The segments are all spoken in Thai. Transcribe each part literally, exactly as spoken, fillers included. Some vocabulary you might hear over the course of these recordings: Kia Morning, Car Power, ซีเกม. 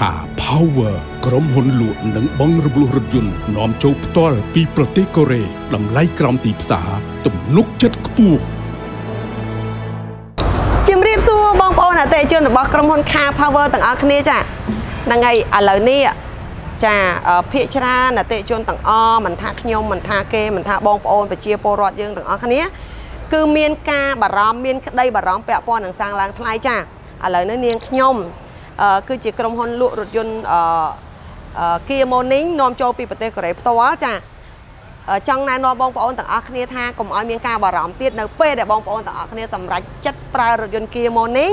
ขาพาวเวอร์กรมหนหลวงหนังบังระบุรถยนต์น้อมโจปตอลปีประเทศเกาหลีลำไล่กรามตีบสาตุ่มนุกเจ็ดกปูกจิมรีบสู้บองปอนาเตจนบอกกรมหนขาพาวเวอร์ต่างอัคเนจ่ะนางไงอะไรนี่อ่ะจ้าพิจารณาเตจนต่างอ้อมันทากยมมันทาเกมันทาบองปอนไปเชียร์โปรดยังต่างอัคเนคือเมียนกาบารอมเมียนได้บารอมแปะปอนหนังสางลางทลายจ้าอะไรนั่นเนียงยมคือจีกรมหนหลวงรถยนต์เกียร์โมนิ่งนอมโจปีประเทศเกาหลีตัวจ้ะจังนายนอบองปอนต่างอัคเนธากรมอ้อยเมียนกาบารอมเตียดในเป้เดบองปอนต่างอัคเนธสำหรับจัดปลายรถยนต์เกียร์โมนิ่ง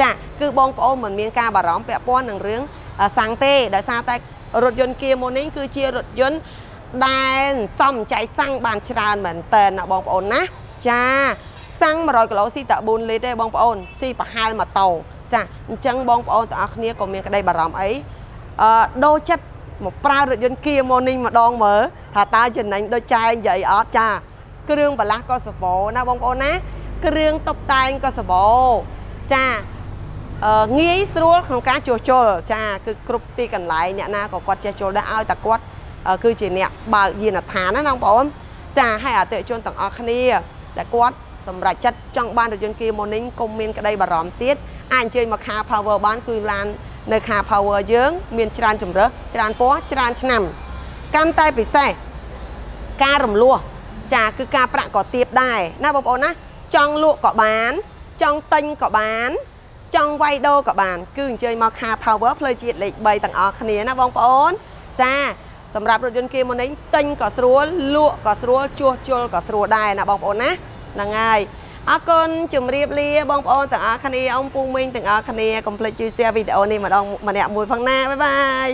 จ้ะคือบองปอนเหมือนเมียนกาบารอมแปะปอนหนังเรื่องสังเต้ได้ซาแต่รถยนต์เกียร์โมนิ่งคือเชียร์รถยนต์แดนซ่อมใจสร้างบานชราเหมือนเตนบองปอนนะจ้าสร้างมารอยกระโหลกสีตะบุญเลยได้บองปอนสีปะไฮมาเตาจ้ะจังบองปอนต่างอัคเนธก็เมียนกาได้บารอมไอโดยจัดมาปลายรถยนต์เกียร์โมนิ่งมาดองเหมือถ้าตาจะไหนโดยใจใหญ่อ๋อจ้าเครื่องบัลลังก์ก็สบายนะบองปอนนะเครื่องตบตายก็สบายจ้างี้สัวของการโจโจจ้าคือกรุบตีกันไหลเนี่ยนะก็กวาดโจได้เอาแต่กวาดคือจีเนี่ยบางยีนัฐานะน้องปอมจ้าให้อาเตจนต่างอัคเนียแต่กวาดสำหรับจัดจังบ้านรถยนต์เกียร์โมนิ่งกรมเมียนก็ได้บารอมเตี้ยอ่านเชยมาคาพาวเวอร์บ้านกุยลานในคาพาวเวอร์เยื้องเมียนจรานจุ่มเรือจรานป้อจรานฉนำการตายปิดใส่การรำลัวจ้าคือการประกอบเตียบได้นะบองปอมนะจังลัวเกาะบ้านจังตึงเกาะบ้านจังไวโดกับบานคือเจอมาคาพาวเวอร์เพลย์จีดเล็กใบต่างออกนี้นะบองปอนจ้าสำหรับรถยนต์เกียร์โมนิ่งตึงก็สรัวลัวก็สรัวจัวจัวก็สรัวได้นะบองปอนนะนั่งไงอาคนจุ่มเรียบเรียบองปอนต่างออกนี้องปูมิงต่างออกนี้คอมเพลตจีเซียวิดีโอนี้มาดองมาเนี่ยมวยฟังหน้าบ๊ายบาย